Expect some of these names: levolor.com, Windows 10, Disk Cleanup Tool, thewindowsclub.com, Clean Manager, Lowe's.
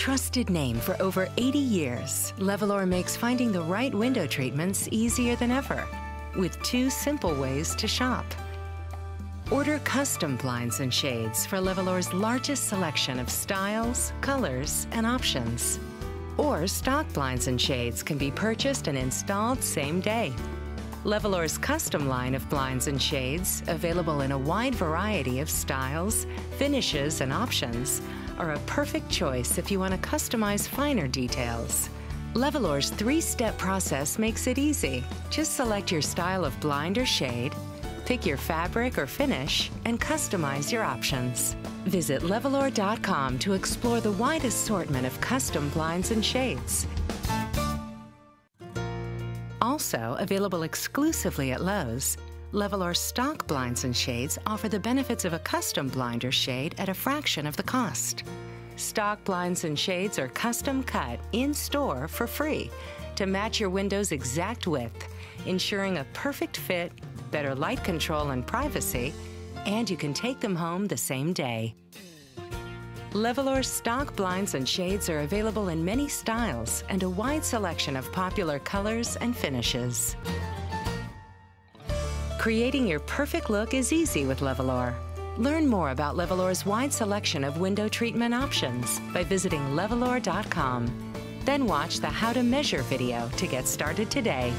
trusted name for over 80 years, Levolor makes finding the right window treatments easier than ever with two simple ways to shop. Order custom blinds and shades for Levolor's largest selection of styles, colors, and options. Or stock blinds and shades can be purchased and installed same day. Levolor's custom line of blinds and shades, available in a wide variety of styles, finishes, and options, are a perfect choice if you want to customize finer details. Levolor's three-step process makes it easy. Just select your style of blind or shade, pick your fabric or finish, and customize your options. Visit levolor.com to explore the wide assortment of custom blinds and shades. Also available exclusively at Lowe's, Levolor stock blinds and shades offer the benefits of a custom blind or shade at a fraction of the cost. Stock blinds and shades are custom cut in-store for free to match your window's exact width, ensuring a perfect fit, better light control and privacy, and you can take them home the same day. Levolor stock blinds and shades are available in many styles and a wide selection of popular colors and finishes. Creating your perfect look is easy with Levolor. Learn more about Levolor's wide selection of window treatment options by visiting levolor.com. Then watch the How to Measure video to get started today.